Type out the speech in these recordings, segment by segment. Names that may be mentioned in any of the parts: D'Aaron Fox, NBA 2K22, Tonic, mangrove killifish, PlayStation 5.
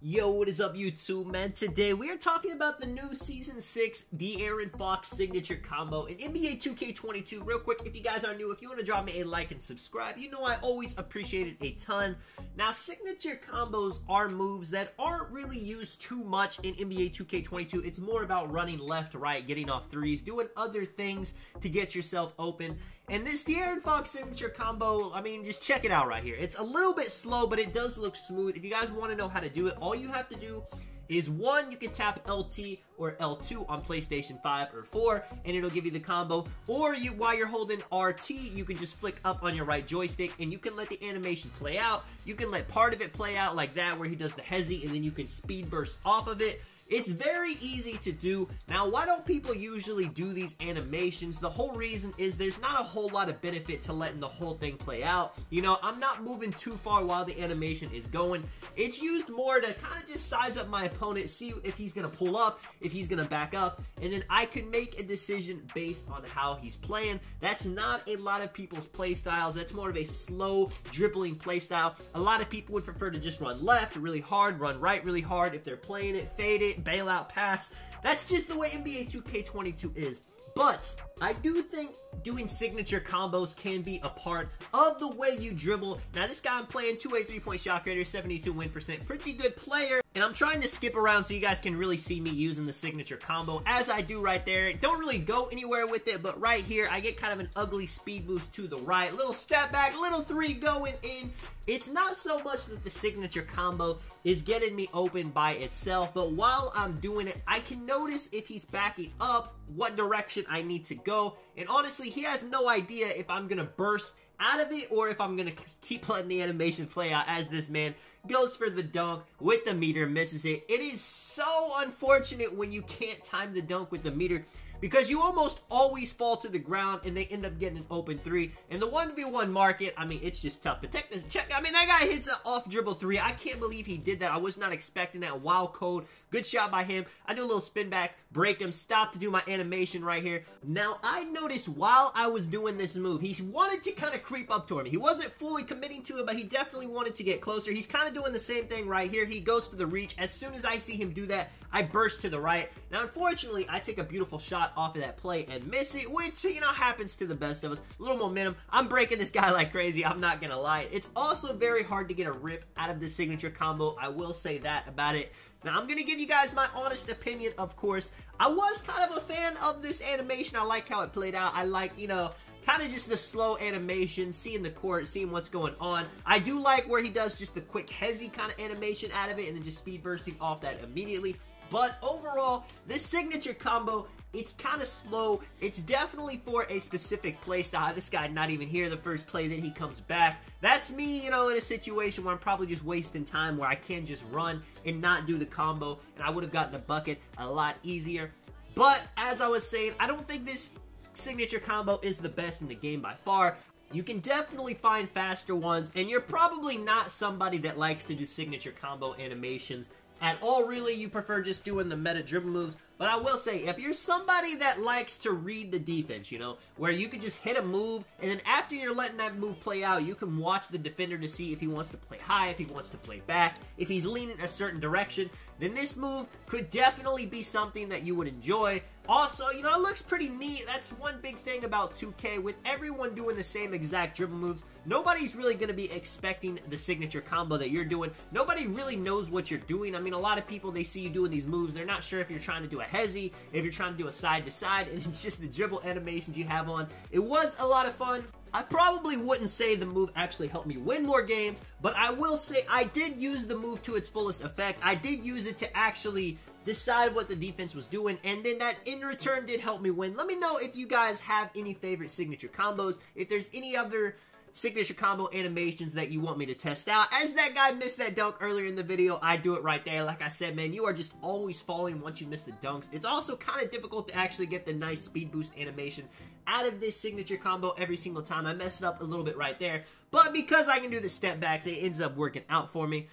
Yo, what is up YouTube, man? Today we are talking about the new Season 6 D'Aaron Fox Signature Combo in NBA 2K22. Real quick, if you guys are new, if you want to drop me a like and subscribe, you know I always appreciate it a ton. Now, Signature Combos are moves that aren't really used too much in NBA 2K22. It's more about running left, right, getting off threes, doing other things to get yourself open. And this D'Aaron Fox Signature Combo, I mean, just check it out right here. It's a little bit slow, but it does look smooth. If you guys want to know how to do it, all you have to do is one, you can tap LT or L2 on PlayStation 5 or 4, and it'll give you the combo. Or you, while you're holding RT, you can just flick up on your right joystick, and you can let the animation play out. You can let part of it play out like that, where he does the hezzy, and then you can speed burst off of it. It's very easy to do. Now, why don't people usually do these animations? The whole reason is there's not a whole lot of benefit to letting the whole thing play out. You know, I'm not moving too far while the animation is going. It's used more to kind of just size up my opponent, see if he's gonna pull up, if he's gonna back up, and then I can make a decision based on how he's playing. That's not a lot of people's play styles. That's more of a slow dribbling play style. A lot of people would prefer to just run left really hard, run right really hard. If they're playing it, fade it, bailout pass. That's just the way NBA 2K22 is. But I do think doing signature combos can be a part of the way you dribble. Now, this guy I'm playing, 2A 3-point shot creator, 72 win percent, pretty good player. And I'm trying to skip around so you guys can really see me using the signature combo as I do right there. Don't really go anywhere with it, but right here, I get kind of an ugly speed boost to the right. Little step back, little three going in. It's not so much that the signature combo is getting me open by itself, but while I'm doing it, I can notice if he's backing up, what direction I need to go. And honestly, he has no idea if I'm gonna burst out of it or if I'm gonna keep letting the animation play out as this man goes for the dunk with the meter, misses it. It is so unfortunate when you can't time the dunk with the meter, because you almost always fall to the ground and they end up getting an open three. And the 1v1 market, I mean, it's just tough. But I mean, that guy hits an off dribble three. I can't believe he did that. I was not expecting that. Wild code. Good shot by him. I do a little spin back, break him, stop to do my animation right here. Now, I noticed while I was doing this move, he wanted to kind of creep up toward me. He wasn't fully committing to it, but he definitely wanted to get closer. He's kind of doing the same thing right here. He goes for the reach. As soon as I see him do that, I burst to the right. Now, unfortunately, I take a beautiful shot off of that play and miss it, which, you know, happens to the best of us. A little momentum. I'm breaking this guy like crazy. I'm not gonna lie. It's also very hard to get a rip out of the signature combo. I will say that about it. Now, I'm gonna give you guys my honest opinion, of course. I was kind of a fan of this animation. I like how it played out. I like, you know, kind of just the slow animation, seeing the court, seeing what's going on. I do like where he does just the quick hezzy kind of animation out of it and then just speed bursting off that immediately. But overall, this signature combo, it's kind of slow. It's definitely for a specific play style. This guy not even here the first play, then he comes back. That's me, you know, in a situation where I'm probably just wasting time, where I can just run and not do the combo, and I would have gotten a bucket a lot easier. But as I was saying, I don't think this signature combo is the best in the game by far. You can definitely find faster ones, and you're probably not somebody that likes to do signature combo animations at all, really. You prefer just doing the meta dribble moves. But I will say, if you're somebody that likes to read the defense, you know, where you can just hit a move, and then after you're letting that move play out, you can watch the defender to see if he wants to play high, if he wants to play back, if he's leaning a certain direction, then this move could definitely be something that you would enjoy. Also, you know, it looks pretty neat. That's one big thing about 2K. With everyone doing the same exact dribble moves, nobody's really going to be expecting the signature combo that you're doing. Nobody really knows what you're doing. I mean, a lot of people, they see you doing these moves, they're not sure if you're trying to do a hezzy, if you're trying to do a side to side, and it's just the dribble animations you have on. It was a lot of fun. I probably wouldn't say the move actually helped me win more games, but I will say I did use the move to its fullest effect. I did use it to actually decide what the defense was doing, and then that in return did help me win. Let me know if you guys have any favorite signature combos, if there's any other signature combo animations that you want me to test out. As that guy missed that dunk earlier in the video, I do it right there. Like I said, man, you are just always falling once you miss the dunks. It's also kind of difficult to actually get the nice speed boost animation out of this signature combo every single time. I messed up a little bit right there, but because I can do the step backs, it ends up working out for me.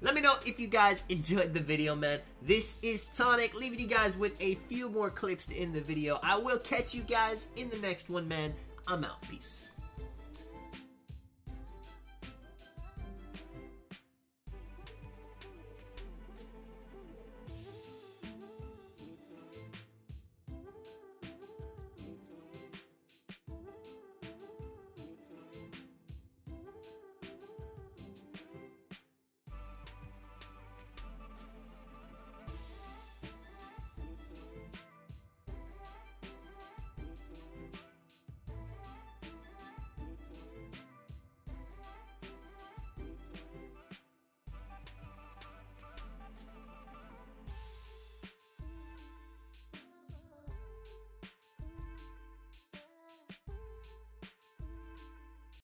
Let me know if you guys enjoyed the video, man. This is Tonic, leaving you guys with a few more clips to end the video. I will catch you guys in the next one, man. I'm out. Peace.